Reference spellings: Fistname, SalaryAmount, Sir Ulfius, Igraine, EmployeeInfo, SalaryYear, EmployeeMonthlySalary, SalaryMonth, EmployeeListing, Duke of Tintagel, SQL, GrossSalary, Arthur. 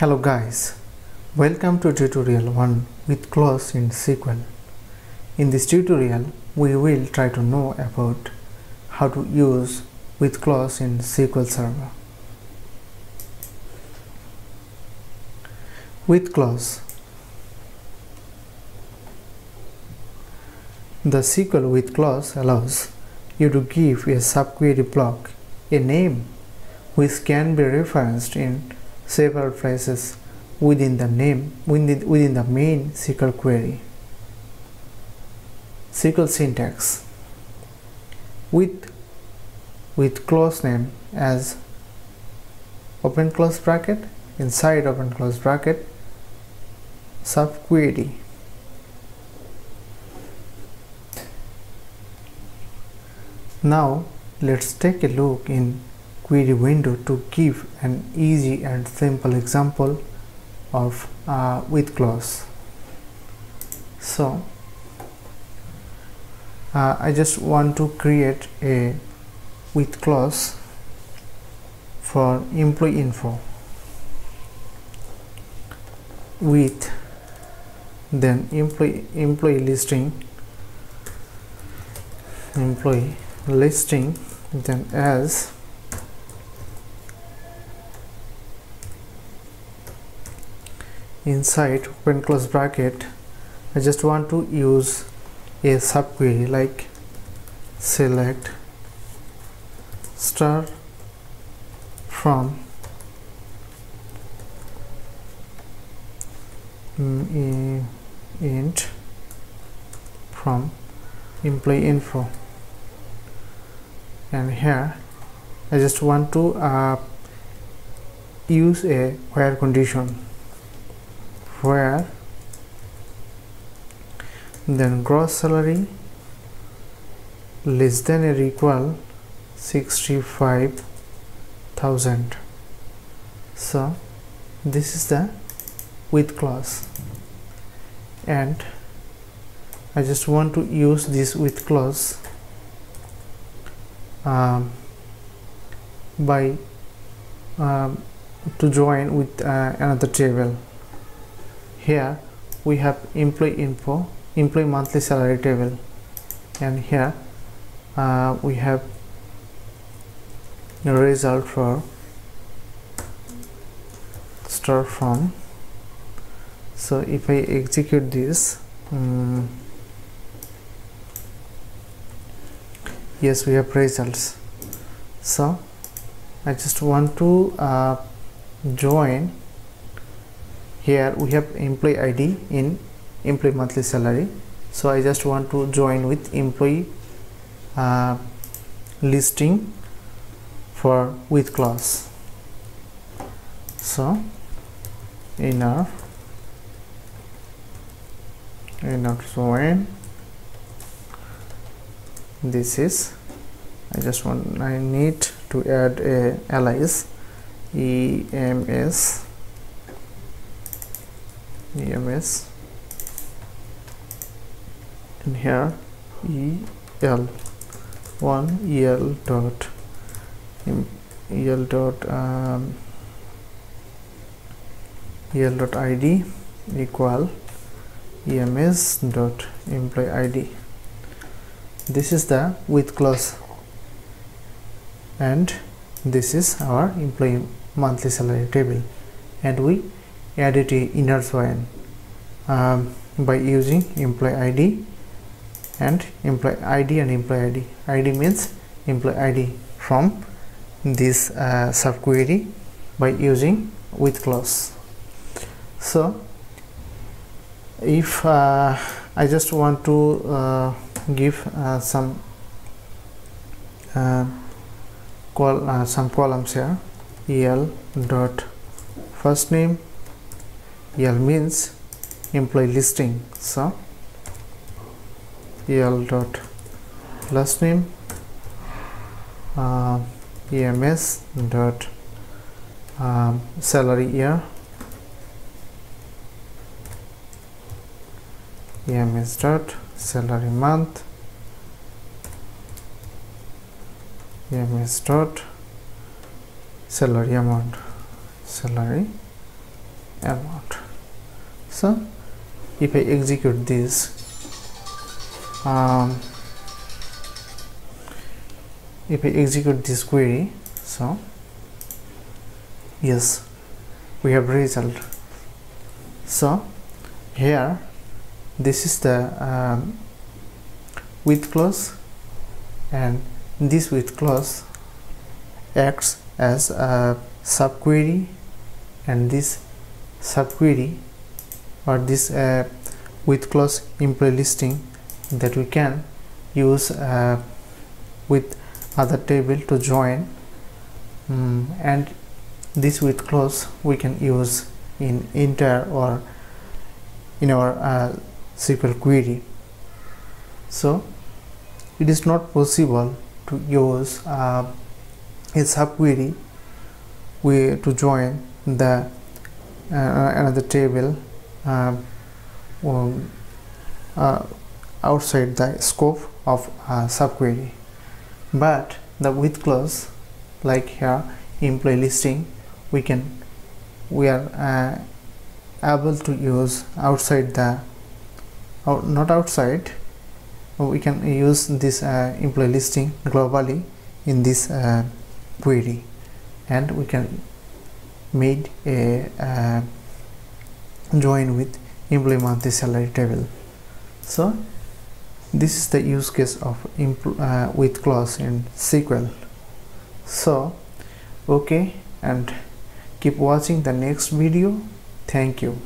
Hello guys, welcome to tutorial 1 with clause in SQL. In this tutorial, we will try to know about how to use with clause in SQL Server. With clause. The SQL with clause allows you to give a subquery block a name which can be referenced in several phrases within the main SQL query. SQL syntax. With clause name as open close bracket, inside open close bracket, subquery. Now let's take a look in query window to give an easy and simple example of with clause. So I just want to create a with clause for employee info with then employee listing then as inside open close bracket. I just want to use a subquery like select star from int from employee info, and here I just want to use a where condition where then gross salary less than or equal 65,000. So this is the with clause, and I just want to use this with clause by to join with another table. Here we have employee info, employee monthly salary table, and here we have a result for star from. So if I execute this, yes, we have results. So I just want to join. Here we have employee ID in employee monthly salary, so I just want to join with employee listing for with clause. So enough join. This is I need to add a alias EMS and here EL dot ID equal EMS dot employee ID. This is the with clause, and this is our employee monthly salary table, and we added a inner join by using employee ID and employee ID. ID means employee ID from this subquery by using with clause. So if I just want to give some columns here, EL dot first name. EL means employee listing, so EL dot last name, EMS dot salary year, EMS dot salary month, EMS dot salary amount, salary amount. So if I execute this, query, so yes, we have result. So here this is the with clause, and this with clause acts as a subquery, and this subquery or this with clause employee listing that we can use with other table to join, and this with clause we can use in entire or in our SQL query. So it is not possible to use a subquery to join the another table outside the scope of subquery. But the with clause, like here employee listing, we are able to use outside the, or not outside, we can use this employee listing globally in this query, and we can made a join with employee monthly salary table. So this is the use case of with clause in SQL. So okay, and keep watching the next video. Thank you.